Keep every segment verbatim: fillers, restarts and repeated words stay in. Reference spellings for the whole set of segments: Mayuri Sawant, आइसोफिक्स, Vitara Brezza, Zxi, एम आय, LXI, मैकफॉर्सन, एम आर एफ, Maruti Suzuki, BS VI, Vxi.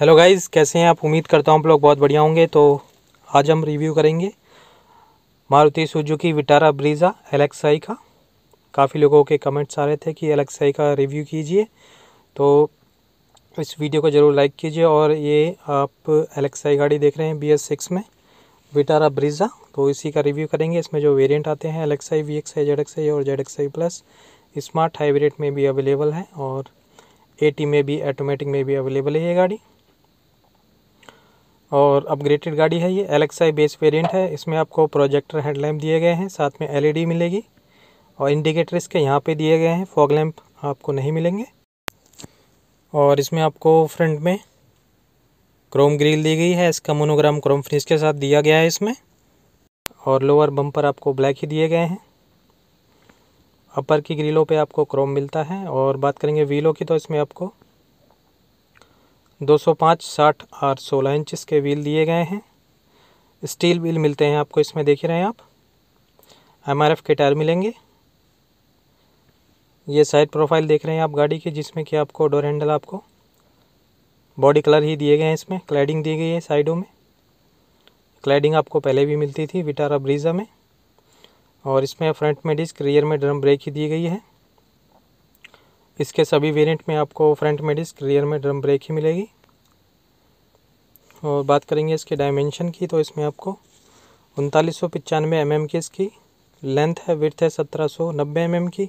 Hello guys, कैसे हैं आप। उम्मीद करता हूं आप लोग बहुत बढ़िया होंगे। तो आज हम रिव्यू करेंगे Maruti Suzuki Vitara Brezza L X I का। काफ़ी लोगों के कमेंट्स आ रहे थे कि एल एक्स आई का रिव्यू कीजिए, तो इस वीडियो को ज़रूर लाइक कीजिए। और ये आप एल एक्स आई गाड़ी देख रहे हैं बी एस सिक्स में विटारा ब्रीज़ा, तो इसी का रिव्यू करेंगे। इसमें जो वेरिएंट आते हैं L X I, V X I, Z X I और Z X I plus smart hybrid में भी अवेलेबल है और एटी में भी, ऑटोमेटिक में भी अवेलेबल है ये गाड़ी। और अपग्रेडेड गाड़ी है ये, L X I base variant है। इसमें आपको प्रोजेक्टर हेडलैम्प दिए गए हैं, साथ में एल ई डी मिलेगी और इंडिकेटर इसके यहाँ पे दिए गए हैं। फॉग लैम्प आपको नहीं मिलेंगे। और इसमें आपको फ्रंट में क्रोम ग्रिल दी गई है, इसका मोनोग्राम क्रोम फिनिश के साथ दिया गया है इसमें। और लोअर बम्पर आपको ब्लैक ही दिए गए हैं। अपर की ग्रिलों पे आपको क्रोम मिलता है। और बात करेंगे व्हीलों की, तो इसमें आपको दो सौ पाँच, साठ और सोलह इंच के व्हील दिए गए हैं। स्टील व्हील मिलते हैं आपको इसमें, देख रहे हैं आप। एम आर एफ के टायर मिलेंगे। ये साइड प्रोफाइल देख रहे हैं आप गाड़ी की, जिसमें कि आपको डोर हैंडल आपको बॉडी कलर ही दिए गए हैं। इसमें क्लैडिंग दी गई है साइडों में, क्लैडिंग आपको पहले भी मिलती थी विटारा ब्रीज़ा में। और इसमें फ्रंट में डिस्क, रियर में ड्रम ब्रेक ही दी गई है। इसके सभी वेरिएंट में आपको फ्रंट में डिस्क, रियर में ड्रम ब्रेक ही मिलेगी। और बात करेंगे इसके डायमेंशन की, तो इसमें आपको उनतालीस सौ पचानवे एम एम की इसकी लेंथ है, विड्थ है सत्रह सौ नब्बे एम एम की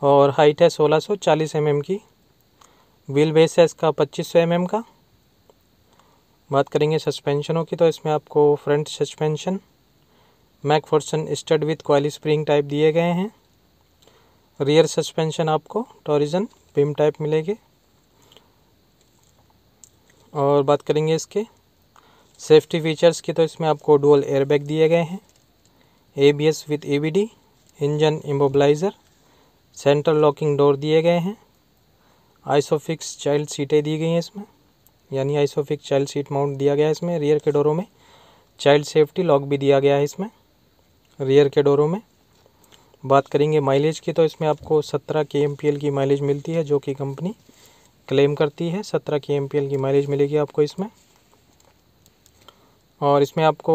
और हाइट है सोलह सौ चालीस एम एम की। व्हील बेस है इसका पच्चीस सौ एम एम का। बात करेंगे सस्पेंशनों की, तो इसमें आपको front suspension मैकफॉर्सन strut with coil spring type दिए गए हैं। रियर सस्पेंशन आपको टॉरिजन पिम टाइप मिलेगी। और बात करेंगे इसके सेफ्टी फीचर्स की, तो इसमें आपको डुअल एयरबैग दिए गए हैं, A B S with E B D, engine immobiliser, central locking door दिए गए हैं। आइसोफिक्स चाइल्ड सीटें दी गई हैं इसमें, यानी आइसोफिक्स चाइल्ड सीट माउंट दिया गया है इसमें। रियर के डोरों में चाइल्ड सेफ्टी लॉक भी दिया गया है इसमें, रियर के डोरों में। बात करेंगे माइलेज की, तो इसमें आपको सत्रह के एम पी एल की माइलेज मिलती है, जो कि कंपनी क्लेम करती है। सत्रह के एम पी एल की माइलेज मिलेगी आपको इसमें। और इसमें आपको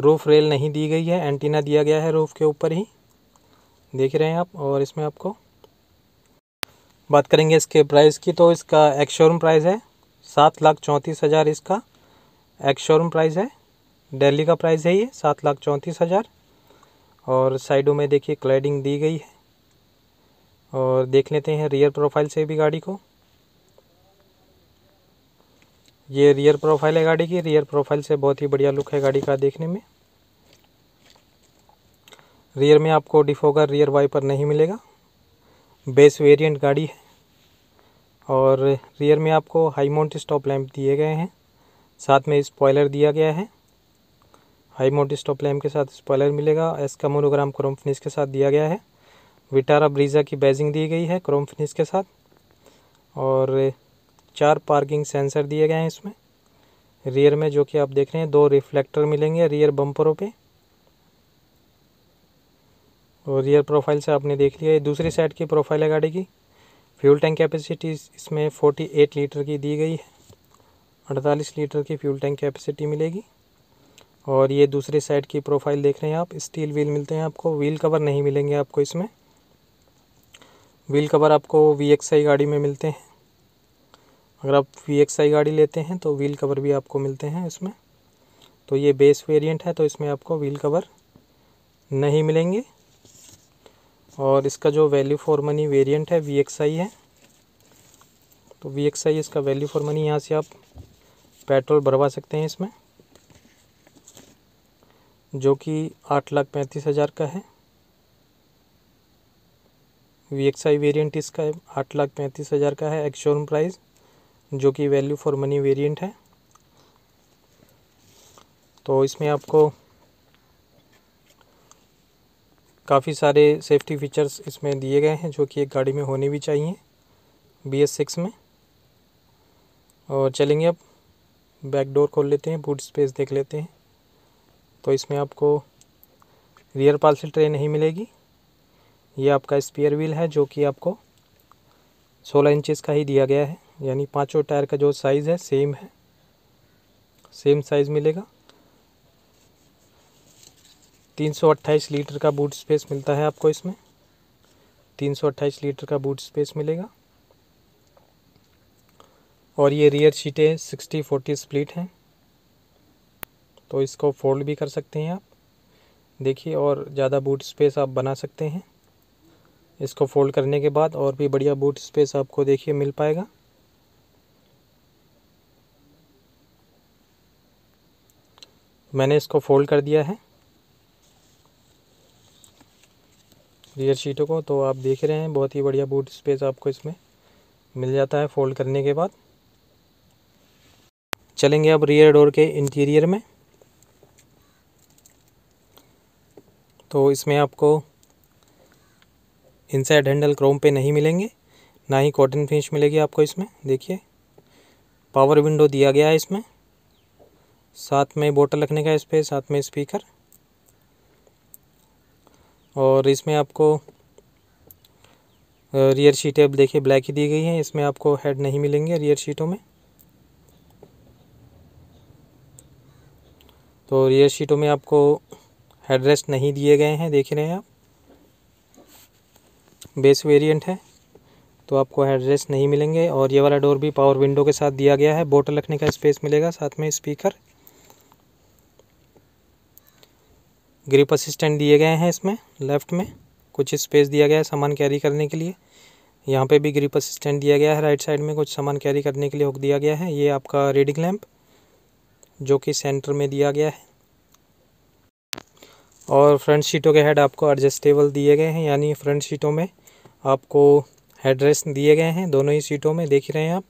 रूफ़ रेल नहीं दी गई है, एंटीना दिया गया है रूफ़ के ऊपर ही, देख रहे हैं आप। और इसमें आपको बात करेंगे इसके प्राइस की, तो इसका एक्स शोरूम प्राइस है सात लाख चौंतीस हज़ार। इसका एक्स शोरूम प्राइस है, दिल्ली का प्राइस है ये सात लाख चौंतीस हज़ार। और साइडों में देखिए क्लैडिंग दी गई है। और देख लेते हैं रियर प्रोफाइल से भी गाड़ी को। ये रियर प्रोफाइल है गाड़ी की, रियर प्रोफाइल से बहुत ही बढ़िया लुक है गाड़ी का देखने में। रियर में आपको डिफोगर रियर वाइपर नहीं मिलेगा, बेस वेरिएंट गाड़ी है। और रियर में आपको हाई माउंट स्टॉप लैंप दिए गए हैं, साथ में स्पॉइलर दिया गया है। हाई माउंट स्टॉप लैम्प के साथ स्पॉइलर मिलेगा। इसका मोनोग्राम क्रोम फिनिश के साथ दिया गया है। विटारा ब्रीज़ा की बैजिंग दी गई है क्रोम फिनिश के साथ। और चार पार्किंग सेंसर दिए गए हैं इसमें। रियर में जो कि आप देख रहे हैं दो रिफ्लेक्टर मिलेंगे रियर बम्परों पे। और रियर प्रोफाइल से आपने देख लिया। दूसरी साइड की प्रोफाइल है गाड़ी की। फ्यूल टैंक कैपेसिटी इसमें फोर्टी एट लीटर की दी गई है, अड़तालीस लीटर की फ्यूल टैंक कैपेसिटी मिलेगी। और ये दूसरी साइड की प्रोफाइल देख रहे हैं आप। स्टील व्हील मिलते हैं आपको, व्हील कवर नहीं मिलेंगे आपको इसमें। व्हील कवर आपको वी एक्स आई गाड़ी में मिलते हैं। अगर आप वी एक्स आई गाड़ी लेते हैं तो व्हील कवर भी आपको मिलते हैं इसमें। तो ये बेस वेरिएंट है, तो इसमें आपको व्हील कवर नहीं मिलेंगे। और इसका जो वैल्यू फॉर मनी वेरिएंट है वी एक्स आई है, तो वी एक्स आई इसका वैल्यू फॉर मनी, यहाँ से आप पेट्रोल भरवा सकते हैं इसमें, जो कि आठ लाख पैंतीस हज़ार का है। वी एक्स आई वेरिएंट इसका आठ लाख पैंतीस हज़ार का है, एक्स शोरूम प्राइस, जो कि वैल्यू फॉर मनी वेरिएंट है। तो इसमें आपको काफ़ी सारे सेफ्टी फीचर्स इसमें दिए गए हैं, जो कि एक गाड़ी में होने भी चाहिए बी एस सिक्स में। और चलेंगे अब बैक डोर खोल लेते हैं, बूट स्पेस देख लेते हैं। तो इसमें आपको रियर पार्सल ट्रे नहीं मिलेगी। ये आपका स्पेयर व्हील है, जो कि आपको सोलह इंचेस का ही दिया गया है। यानी पांचों टायर का जो साइज़ है सेम है, सेम साइज़ मिलेगा। तीन सौ अट्ठाईस लीटर का बूट स्पेस मिलता है आपको, इसमें तीन सौ अट्ठाईस लीटर का बूट स्पेस मिलेगा। और ये रियर सीटें सिक्सटी फोर्टी स्प्लिट हैं, तो इसको फोल्ड भी कर सकते हैं आप, देखिए, और ज़्यादा बूट स्पेस आप बना सकते हैं इसको फोल्ड करने के बाद, और भी बढ़िया बूट स्पेस आपको देखिए मिल पाएगा। मैंने इसको फोल्ड कर दिया है रियर शीटों को, तो आप देख रहे हैं बहुत ही बढ़िया बूट स्पेस आपको इसमें मिल जाता है फोल्ड करने के बाद। चलेंगे अब रियर डोर के इंटीरियर में, तो इसमें आपको इनसाइड हैंडल क्रोम पे नहीं मिलेंगे, ना ही कॉटन फिनिश मिलेगी आपको इसमें। देखिए पावर विंडो दिया गया है इसमें, साथ में बोतल रखने का स्पेस, साथ में स्पीकर, और इसमें आपको रियर शीटें अब देखिए ब्लैक ही दी गई हैं, इसमें आपको हेड नहीं मिलेंगे रियर शीटों में। तो रियर शीटों में आपको हेड रेस्ट नहीं दिए गए हैं, देख रहे हैं आप, बेस वेरिएंट है तो आपको हेड रेस्ट नहीं मिलेंगे। और ये वाला डोर भी पावर विंडो के साथ दिया गया है, बोतल रखने का स्पेस मिलेगा, साथ में स्पीकर, ग्रिप असिस्टेंट दिए गए हैं इसमें। लेफ़्ट में कुछ स्पेस दिया गया है सामान कैरी करने के लिए, यहाँ पे भी ग्रिप असिस्टेंट दिया गया है। राइट साइड में कुछ सामान कैरी करने के लिए हुक दिया गया है। ये आपका रीडिंग लैंप जो कि सेंटर में दिया गया है, और फ्रंट सीटों के हेड आपको एडजस्टेबल दिए गए हैं, यानी फ्रंट सीटों में आपको हेड रेस्ट दिए गए हैं दोनों ही सीटों में, देख रहे हैं आप।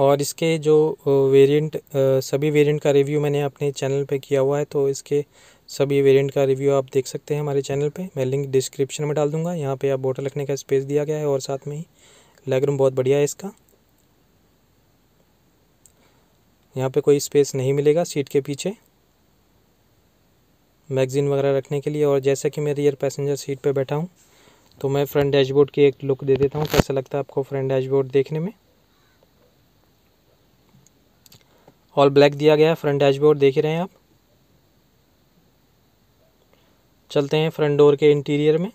और इसके जो वेरिएंट, सभी वेरिएंट का रिव्यू मैंने अपने चैनल पे किया हुआ है, तो इसके सभी वेरिएंट का रिव्यू आप देख सकते हैं हमारे चैनल पे। मैं लिंक डिस्क्रिप्शन में डाल दूंगा। यहाँ पे आप बोतल रखने का स्पेस दिया गया है, और साथ में ही लेगरूम बहुत बढ़िया है इसका। यहाँ पे कोई स्पेस नहीं मिलेगा सीट के पीछे मैगजीन वगैरह रखने के लिए। और जैसा कि मैं रियर पैसेंजर सीट पर बैठा हूँ, तो मैं फ्रंट डैशबोर्ड की एक लुक दे देता हूँ, कैसा लगता है आपको फ्रंट डैशबोर्ड देखने में। ऑल ब्लैक दिया गया है फ्रंट डैशबोर्ड, देख रहे हैं आप। चलते हैं फ्रंट डोर के इंटीरियर में।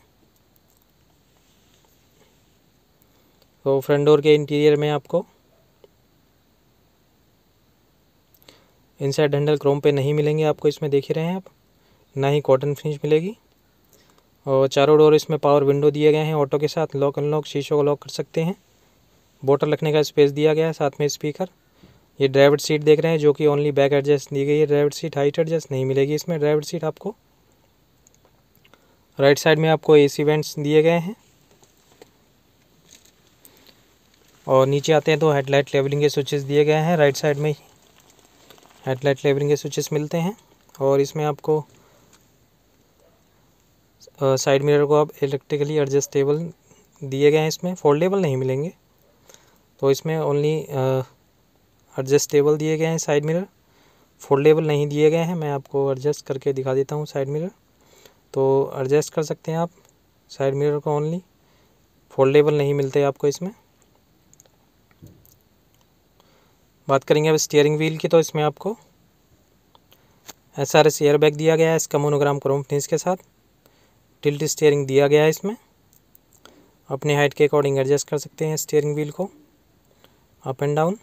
तो फ्रंट डोर के इंटीरियर में आपको इनसाइड हैंडल क्रोम पे नहीं मिलेंगे आपको इसमें, देख रहे हैं आप, ना ही कॉटन फिनिश मिलेगी। और चारों डोर इसमें पावर विंडो दिए गए हैं ऑटो के साथ, लॉक अनलॉक, शीशों को लॉक कर सकते हैं, बोतल रखने का स्पेस दिया गया है, साथ में स्पीकर। ये ड्राइवर सीट देख रहे हैं जो कि ओनली बैक एडजस्ट दी गई है, ड्राइवर सीट हाइट एडजस्ट नहीं मिलेगी इसमें। ड्राइवर सीट आपको राइट साइड में आपको एसी वेंट्स दिए गए हैं। और नीचे आते हैं तो हेडलाइट लेवलिंग के स्विचेस दिए गए हैं, राइट साइड में ही हेडलाइट लेवलिंग के स्विचेस मिलते हैं। और इसमें आपको साइड मिरर को आप इलेक्ट्रिकली एडजस्टेबल दिए गए हैं, इसमें फोल्डेबल नहीं मिलेंगे। तो इसमें ओनली एडजस्टेबल दिए गए हैं साइड मिरर, फोल्डेबल नहीं दिए गए हैं। मैं आपको एडजस्ट करके दिखा देता हूँ साइड मिरर, तो एडजस्ट कर सकते हैं आप साइड मिरर को, ओनली फोल्डेबल नहीं मिलते आपको इसमें। बात करेंगे अब स्टीयरिंग व्हील की, तो इसमें आपको एस आर एस एयरबैग दिया गया है इसका मोनोग्राम क्रोम फिनिश के साथ, टिल्ट स्टीयरिंग दिया गया है इसमें। अपने हाइट के अकॉर्डिंग एडजस्ट कर सकते हैं स्टीयरिंग व्हील को अप एंड डाउन।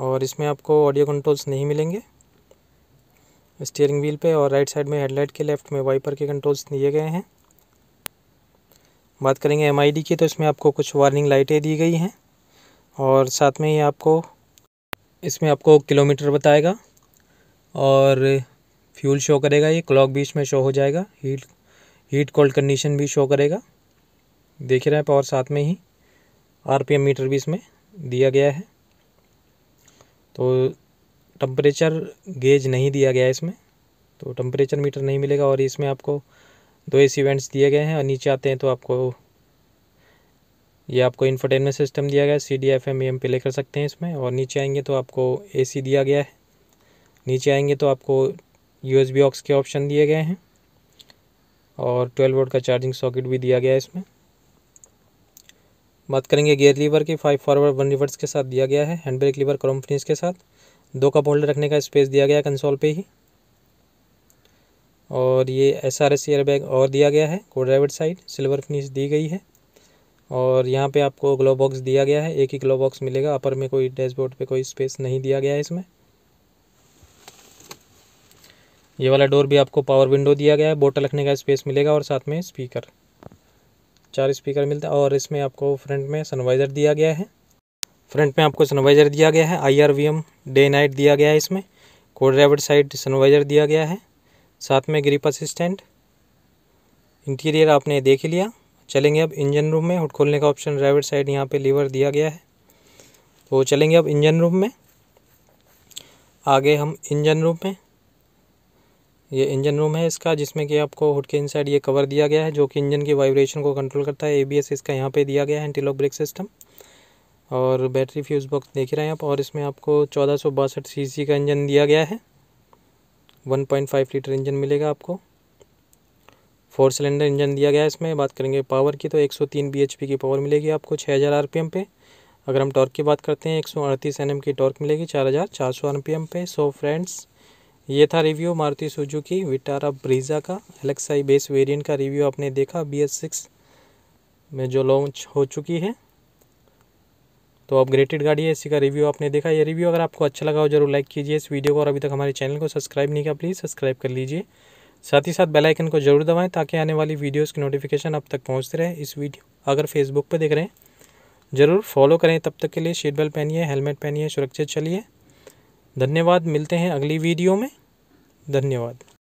और इसमें आपको ऑडियो कंट्रोल्स नहीं मिलेंगे स्टीयरिंग व्हील पे। और राइट साइड में हेडलाइट के, लेफ्ट में वाइपर के कंट्रोल्स दिए गए हैं। बात करेंगे एमआईडी की, तो इसमें आपको कुछ वार्निंग लाइटें दी गई हैं, और साथ में ही आपको इसमें आपको किलोमीटर बताएगा और फ्यूल शो करेगा। ये क्लॉक बीच में शो हो जाएगा, हीट हीट कोल्ड कंडीशन भी शो करेगा, देख रहे हैं आप। और साथ में ही आरपीएम मीटर भी इसमें दिया गया है, तो टेम्परेचर गेज नहीं दिया गया है इसमें, तो टेम्परेचर मीटर नहीं मिलेगा। और इसमें आपको दो एसी वेंट्स दिए गए हैं। और नीचे आते हैं तो आपको ये आपको इंफोटेनमेंट सिस्टम दिया गया है, C D F M M play कर सकते हैं इसमें। और नीचे आएंगे तो आपको एसी दिया गया है, नीचे आएंगे तो आपको यूएसबी ऑक्स के ऑप्शन दिए गए हैं, और ट्वेल्व वोल्ट का चार्जिंग सॉकेट भी दिया गया है इसमें। बात करेंगे गियर लीवर की, फाइव फॉरवर्ड वन रिवर्स के साथ दिया गया है। Hand brake lever chrome finish के साथ, दो कप होल्डर रखने का स्पेस दिया गया है कंसोल पे ही, और ये S R S air bag और दिया गया है। को ड्राइवर साइड सिल्वर फिनिश दी गई है, और यहाँ पे आपको ग्लोव बॉक्स दिया गया है, एक ही ग्लोव बॉक्स मिलेगा। अपर में कोई डैशबोर्ड पे कोई स्पेस नहीं दिया गया है इसमें। ये वाला डोर भी आपको पावर विंडो दिया गया है, बोतल रखने का स्पेस मिलेगा, और साथ में स्पीकर, चार स्पीकर मिलता है। और इसमें आपको फ्रंट में सनवाइज़र दिया गया है, फ्रंट में आपको सनवाइज़र दिया गया है, I R V M day night दिया गया है इसमें। को ड्राइवर साइड सनवाइज़र दिया गया है, साथ में ग्रिप असिस्टेंट। इंटीरियर आपने देख लिया। चलेंगे अब इंजन रूम में। हुड खोलने का ऑप्शन ड्राइवर साइड यहाँ पे लीवर दिया गया है। तो चलेंगे अब इंजन रूम में। आगे हम इंजन रूम में, ये इंजन रूम है इसका, जिसमें कि आपको हुड के इनसाइड ये कवर दिया गया है, जो कि इंजन की वाइब्रेशन को कंट्रोल करता है। एबीएस इसका यहाँ पे दिया गया है, एंटी लॉक ब्रेक सिस्टम, और बैटरी फ्यूज़ बॉक्स देख रहे हैं आप। और इसमें आपको चौदह सौ बासठ सी सी का इंजन दिया गया है, one point five litre engine मिलेगा आपको। फोर सिलेंडर इंजन दिया गया है इसमें। बात करेंगे पावर की, तो एक सौ तीन बी एच पी की पावर मिलेगी आपको छः हज़ार आरपीएम पे। अगर हम टॉर्क की बात करते हैं, एक सौ अड़तीस एनएम की टॉर्क मिलेगी चार हज़ार चार सौ आरपीएम पे। सो फ्रेंड्स, ये था review Maruti Suzuki Vitara Brezza का L X I base variant का रिव्यू आपने देखा, बी एस सिक्स में जो लॉन्च हो चुकी है। तो अपग्रेडेड गाड़ी है, इसी का रिव्यू आपने देखा। ये रिव्यू अगर आपको अच्छा लगा हो, जरूर लाइक कीजिए इस वीडियो को, और अभी तक हमारे चैनल को सब्सक्राइब नहीं किया, प्लीज़ सब्सक्राइब कर लीजिए। साथ ही साथ बेल आइकन को जरूर दबाएं, ताकि आने वाली वीडियोस की नोटिफिकेशन आप तक पहुंचते रहे। इस वीडियो अगर फेसबुक पर देख रहे हैं, ज़रूर फॉलो करें। तब तक के लिए सीट बेल्ट पहनिए, हेलमेट पहनिए, सुरक्षित चलिए। धन्यवाद, मिलते हैं अगली वीडियो में। धन्यवाद।